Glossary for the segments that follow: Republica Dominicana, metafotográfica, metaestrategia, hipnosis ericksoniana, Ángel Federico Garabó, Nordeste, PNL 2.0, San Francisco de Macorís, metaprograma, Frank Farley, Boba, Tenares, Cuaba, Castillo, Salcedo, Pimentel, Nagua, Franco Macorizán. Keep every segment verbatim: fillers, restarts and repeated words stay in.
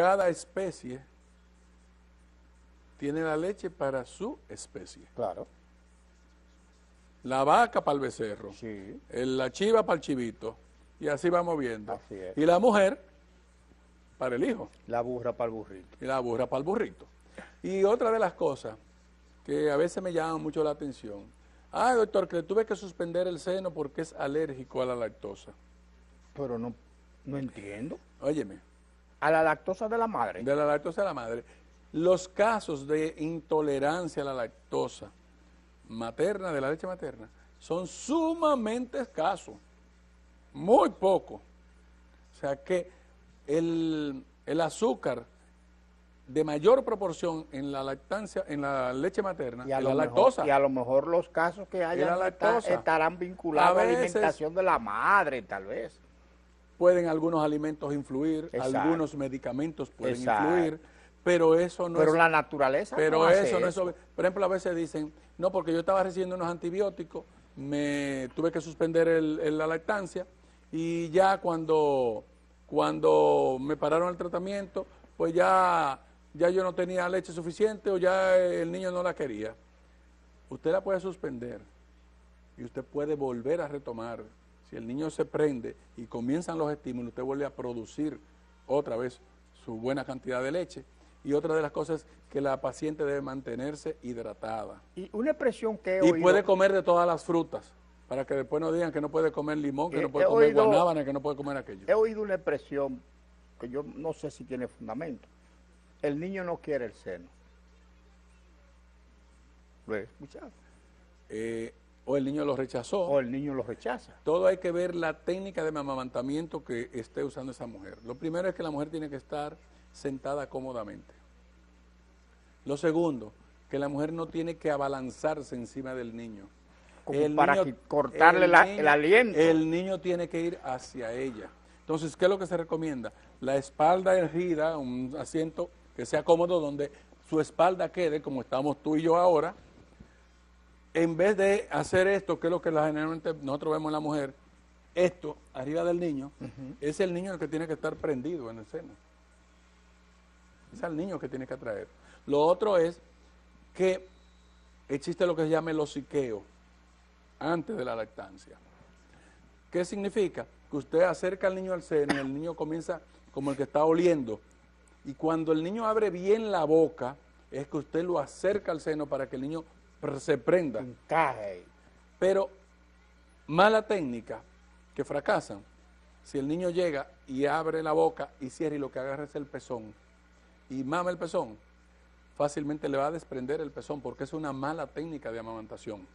cada especie tiene la leche para su especie. Claro. La vaca para el becerro, sí. La chiva para el chivito, y así vamos viendo. Así es. Y la mujer para el hijo. La burra para el burrito. Y la burra para el burrito. Y otra de las cosas que a veces me llama mucho la atención, ah, doctor, que le tuve que suspender el seno porque es alérgico a la lactosa. Pero no, no entiendo. Óyeme. ¿A la lactosa de la madre? De la lactosa de la madre. Los casos de intolerancia a la lactosa materna, de la leche materna, son sumamente escasos, muy poco. O sea que el, el azúcar de mayor proporción en la lactancia, en la leche materna, y a la lactosa. Y a lo mejor los casos que hayan lactosa, estarán vinculados a la alimentación de la madre, tal vez. Pueden algunos alimentos influir, exacto, algunos medicamentos pueden, exacto, influir, pero eso no pero es... Pero la naturaleza Pero no hace eso no eso. es... Por ejemplo, a veces dicen, no, porque yo estaba recibiendo unos antibióticos, me tuve que suspender el, el, la lactancia, y ya cuando, cuando me pararon el tratamiento, pues ya... ya yo no tenía leche suficiente o ya el niño no la quería. Usted la puede suspender y usted puede volver a retomar. Si el niño se prende y comienzan los estímulos, usted vuelve a producir otra vez su buena cantidad de leche. Y otra de las cosas es que la paciente debe mantenerse hidratada. Y una expresión que he oído... Y puede comer de todas las frutas, para que después no digan que no puede comer limón, que no puede comer guanábana, que no puede comer aquello. He oído una expresión que yo no sé si tiene fundamento. El niño no quiere el seno. ¿Lo he escuchado? Eh, o el niño lo rechazó. O el niño lo rechaza. Todo hay que ver la técnica de amamantamiento que esté usando esa mujer. Lo primero es que la mujer tiene que estar sentada cómodamente. Lo segundo, que la mujer no tiene que abalanzarse encima del niño. Como el para niño, cortarle el, la, niño, el aliento. El niño tiene que ir hacia ella. Entonces, ¿qué es lo que se recomienda? La espalda erguida, un asiento... que sea cómodo, donde su espalda quede, como estamos tú y yo ahora, en vez de hacer esto, que es lo que generalmente nosotros vemos en la mujer, esto, arriba del niño, uh-huh, es el niño el que tiene que estar prendido en el seno. Es el niño que tiene que atraer. Lo otro es que existe lo que se llama el hociqueo, antes de la lactancia. ¿Qué significa? Que usted acerca al niño al seno y el niño comienza como el que está oliendo. Y cuando el niño abre bien la boca, es que usted lo acerca al seno para que el niño se prenda. Encaje. Pero mala técnica, que fracasan. Si el niño llega y abre la boca y cierra y lo que agarra es el pezón, y mama el pezón, fácilmente le va a desprender el pezón porque es una mala técnica de amamantación.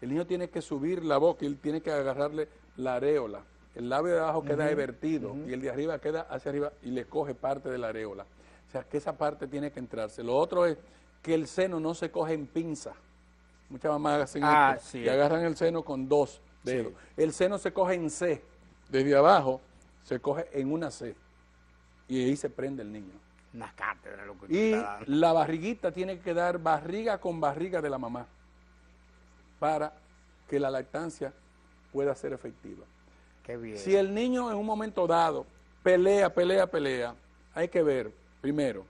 El niño tiene que subir la boca y él tiene que agarrarle la areola. El labio de abajo queda evertido, uh -huh. y el de arriba queda hacia arriba y le coge parte de la areola. O sea, que esa parte tiene que entrarse. Lo otro es que el seno no se coge en pinza. Muchas mamás hacen ah, esto, sí, y agarran el seno con dos dedos. Sí. El seno se coge en C. Desde abajo se coge en una C. Y ahí se prende el niño. Una cátedra, lo que y la barriguita tiene que quedar barriga con barriga de la mamá para que la lactancia pueda ser efectiva. Bien. Si el niño en un momento dado pelea, pelea, pelea, hay que ver, primero,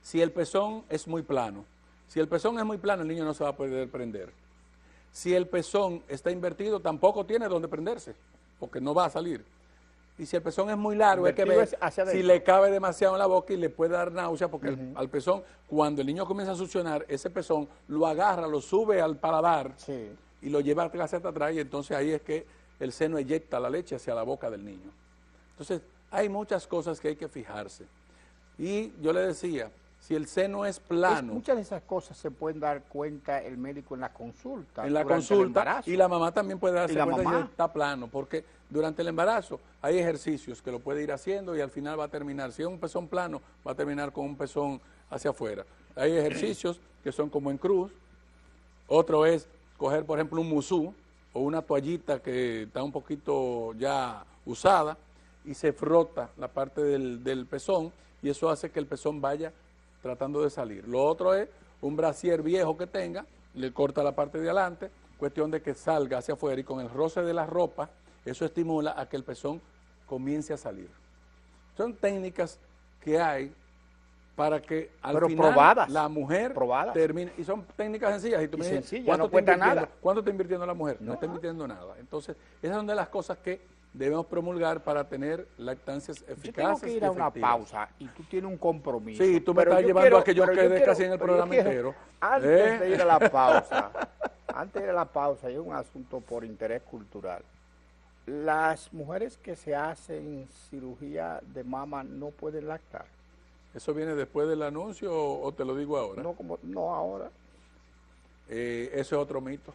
si el pezón es muy plano. Si el pezón es muy plano, el niño no se va a poder prender. Si el pezón está invertido, tampoco tiene donde prenderse, porque no va a salir. Y si el pezón es muy largo, invertido hay que ver si le cabe demasiado en la boca y le puede dar náusea, porque uh-huh, el, al pezón, cuando el niño comienza a succionar, ese pezón lo agarra, lo sube al paladar, sí, y lo lleva hacia atrás, y entonces ahí es que el seno eyecta la leche hacia la boca del niño. Entonces, hay muchas cosas que hay que fijarse. Y yo le decía, si el seno es plano... Es, muchas de esas cosas se pueden dar cuenta el médico en la consulta. En la consulta, y la mamá también puede darse cuenta si está plano, porque durante el embarazo hay ejercicios que lo puede ir haciendo y al final va a terminar. Si es un pezón plano, va a terminar con un pezón hacia afuera. Hay ejercicios que son como en cruz. Otro es coger, por ejemplo, un musú, o una toallita que está un poquito ya usada y se frota la parte del, del pezón y eso hace que el pezón vaya tratando de salir. Lo otro es un brasier viejo que tenga, le corta la parte de adelante, cuestión de que salga hacia afuera y con el roce de la ropa, eso estimula a que el pezón comience a salir. Son técnicas que hay para que al Pero final probadas, la mujer probadas. termine. Y son técnicas sencillas. Y tú y me dices, sencilla, ¿cuánto, no cuesta nada? ¿Cuánto está invirtiendo la mujer? No, no está invirtiendo nada. Entonces, esas son de las cosas que debemos promulgar para tener lactancias eficaces. Yo tengo que ir a una pausa y tú tienes un compromiso. Sí, tú me pero estás llevando quiero, a que yo quede yo quiero, casi en el programa quiero, entero. Antes eh. de ir a la pausa, antes de ir a la pausa, hay un asunto por interés cultural. Las mujeres que se hacen cirugía de mama no pueden lactar. ¿Eso viene después del anuncio o, o te lo digo ahora? No, como, no ahora. Eh, ¿Eso es otro mito?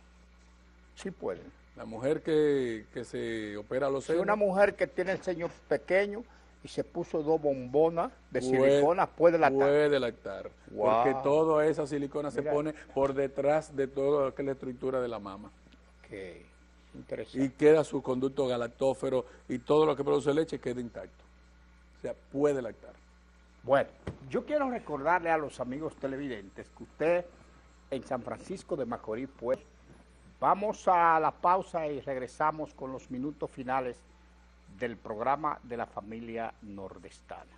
Sí pueden. La mujer que, que se opera los senos. Si una mujer que tiene el ceño pequeño y se puso dos bombonas de silicona, puede lactar. Puede lactar, wow. Porque toda esa silicona Mira. se pone por detrás de toda la estructura de la mama. Okay. Interesante. Y queda su conducto galactófero y todo lo que produce leche queda intacto. O sea, puede lactar. Bueno, yo quiero recordarle a los amigos televidentes que usted en San Francisco de Macorís puede. Vamos a la pausa y regresamos con los minutos finales del programa de la familia nordestana.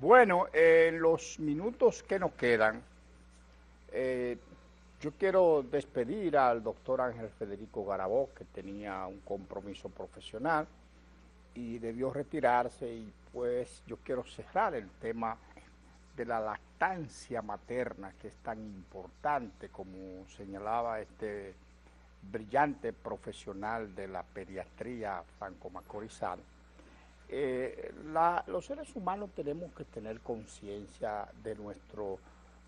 Bueno, en eh, los minutos que nos quedan, eh, yo quiero despedir al doctor Ángel Federico Garabó, que tenía un compromiso profesional y debió retirarse, y pues yo quiero cerrar el tema de la lactancia materna, que es tan importante, como señalaba este brillante profesional de la pediatría, Franco Macorizán. Eh, la, los seres humanos tenemos que tener conciencia de nuestro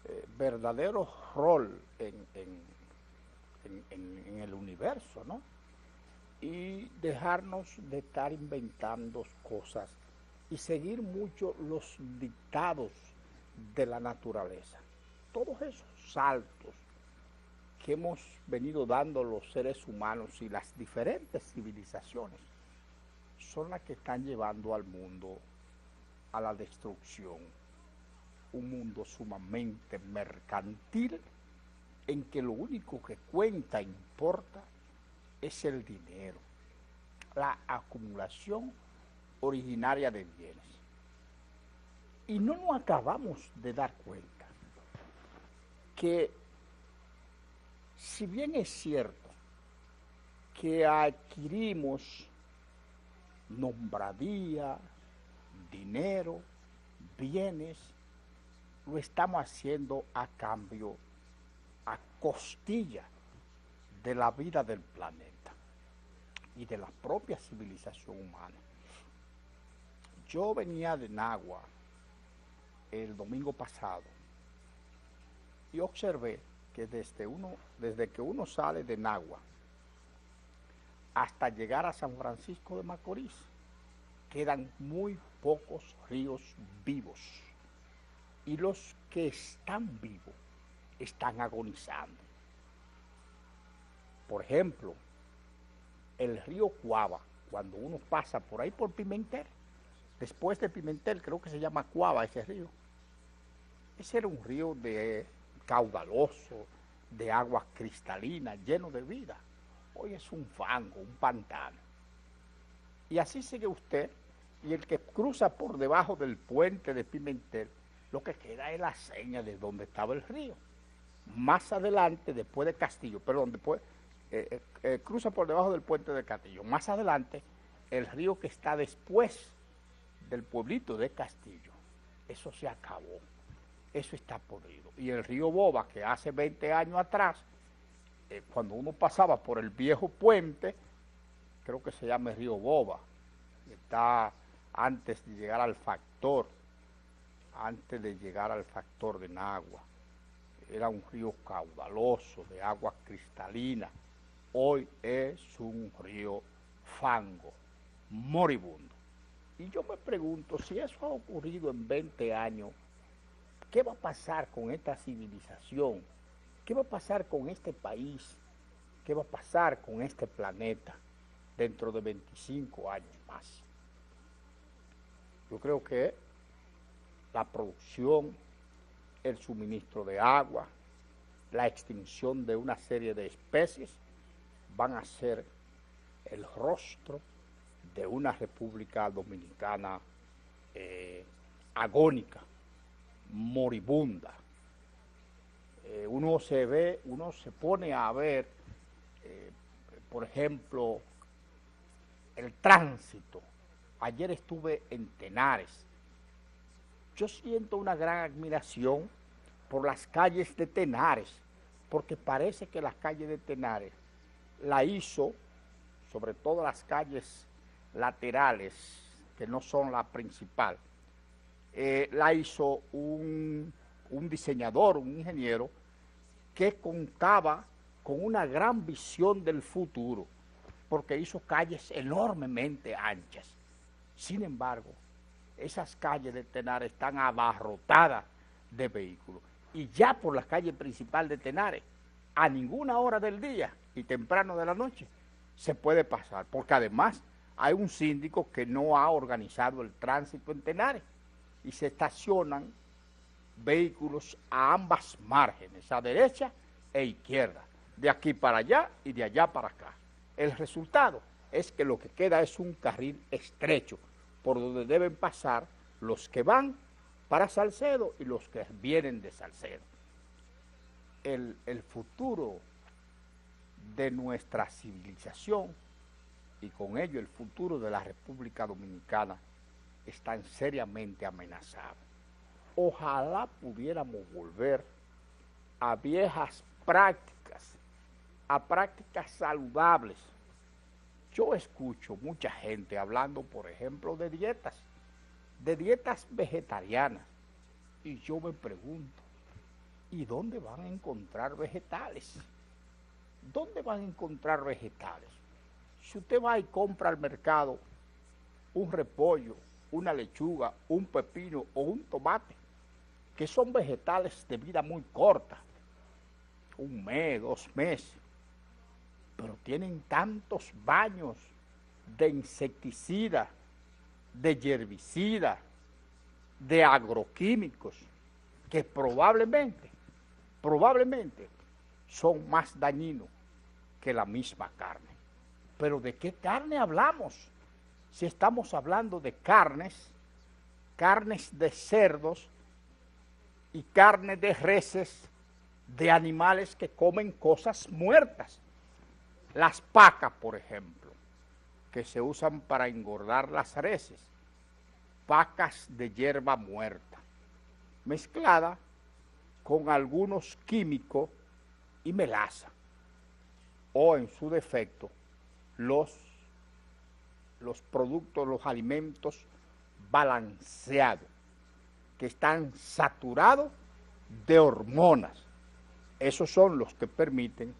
eh, verdadero rol en, en, en, en, en el universo, ¿no? Y dejarnos de estar inventando cosas y seguir mucho los dictados de la naturaleza. Todos esos saltos que hemos venido dando los seres humanos y las diferentes civilizaciones son las que están llevando al mundo a la destrucción. Un mundo sumamente mercantil en que lo único que cuenta, importa, es el dinero, la acumulación originaria de bienes. Y no nos acabamos de dar cuenta que, si bien es cierto que adquirimos nombradía, dinero, bienes, lo estamos haciendo a cambio, a costilla de la vida del planeta y de la propia civilización humana. Yo venía de Nagua el domingo pasado y observé que desde, uno, desde que uno sale de Nagua hasta llegar a San Francisco de Macorís, quedan muy pocos ríos vivos. Y los que están vivos están agonizando. Por ejemplo, el río Cuaba, cuando uno pasa por ahí por Pimentel, después de Pimentel, creo que se llama Cuaba ese río. Ese era un río de caudaloso, de aguas cristalinas, lleno de vida. Hoy es un fango, un pantano. Y así sigue usted, y el que cruza por debajo del puente de Pimentel, lo que queda es la seña de donde estaba el río. Más adelante, después de Castillo, perdón, después, eh, eh, cruza por debajo del puente de Castillo. Más adelante, el río que está después del pueblito de Castillo. Eso se acabó, eso está podrido. Y el río Boba, que hace veinte años atrás, cuando uno pasaba por el viejo puente, creo que se llama el río Boba, está antes de llegar al factor, antes de llegar al factor de Nagua, era un río caudaloso, de agua cristalina. Hoy es un río fango, moribundo. Y yo me pregunto, si eso ha ocurrido en veinte años, ¿qué va a pasar con esta civilización ¿Qué va a pasar con este país? ¿Qué va a pasar con este planeta dentro de veinticinco años más? Yo creo que la producción, el suministro de agua, la extinción de una serie de especies van a ser el rostro de una República Dominicana eh, agónica, moribunda. Eh, uno se ve, uno se pone a ver, eh, por ejemplo, el tránsito. Ayer estuve en Tenares. Yo siento una gran admiración por las calles de Tenares, porque parece que las calles de Tenares la hizo, sobre todo las calles laterales, que no son la principal, eh, la hizo un, un diseñador, un ingeniero, que contaba con una gran visión del futuro, porque hizo calles enormemente anchas. Sin embargo, esas calles de Tenares están abarrotadas de vehículos. Y ya por la calle principal de Tenares, a ninguna hora del día y temprano de la noche se puede pasar, porque además hay un síndico que no ha organizado el tránsito en Tenares y se estacionan vehículos a ambas márgenes, a derecha e izquierda, de aquí para allá y de allá para acá. El resultado es que lo que queda es un carril estrecho, por donde deben pasar los que van para Salcedo y los que vienen de Salcedo. El, el futuro de nuestra civilización y con ello el futuro de la República Dominicana están seriamente amenazados. Ojalá pudiéramos volver a viejas prácticas, a prácticas saludables. Yo escucho mucha gente hablando, por ejemplo, de dietas, de dietas vegetarianas, y yo me pregunto, ¿y dónde van a encontrar vegetales? ¿Dónde van a encontrar vegetales? Si usted va y compra al mercado un repollo, una lechuga, un pepino o un tomate, que son vegetales de vida muy corta, un mes, dos meses, pero tienen tantos baños de insecticidas, de herbicidas, de agroquímicos, que probablemente, probablemente son más dañinos que la misma carne. Pero ¿de qué carne hablamos? Si estamos hablando de carnes, carnes de cerdos y carne de reses, de animales que comen cosas muertas. Las pacas, por ejemplo, que se usan para engordar las reses, pacas de hierba muerta, mezclada con algunos químicos y melaza, o en su defecto, los, los productos, los alimentos balanceados, que están saturados de hormonas. Esos son los que permiten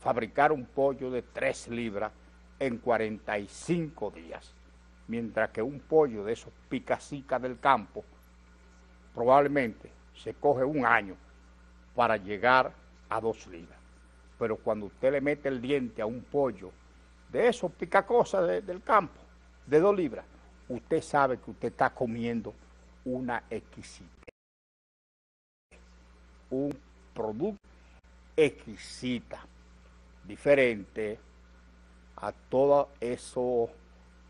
fabricar un pollo de tres libras en cuarenta y cinco días, mientras que un pollo de esos picasicas del campo probablemente se coge un año para llegar a dos libras. Pero cuando usted le mete el diente a un pollo de esos picacosas de, del campo, de dos libras, usted sabe que usted está comiendo una exquisita, un producto exquisita, diferente a todos eso,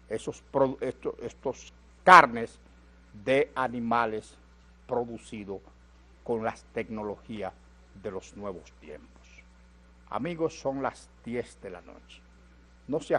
esos estos, estos carnes de animales producidos con las tecnologías de los nuevos tiempos. Amigos, son las diez de la noche. No se